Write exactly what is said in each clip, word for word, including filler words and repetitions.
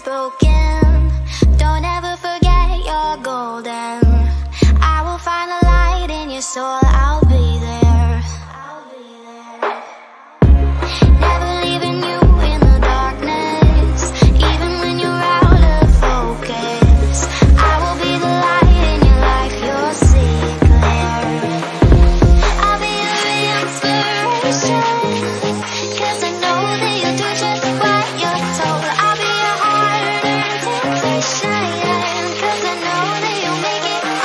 is broken. Don't ever forget you're golden. I will find a light in your soul. I'll be there. I'll be there. Never leaving you in the darkness, even when you're out of focus. I will be the light in your life, you'll see it clear. I'll be the inspiration, 'cause I know that you'll do just what you're told. I'll be your heart-earned temptation, 'cause I know that you'll make it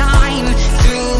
on your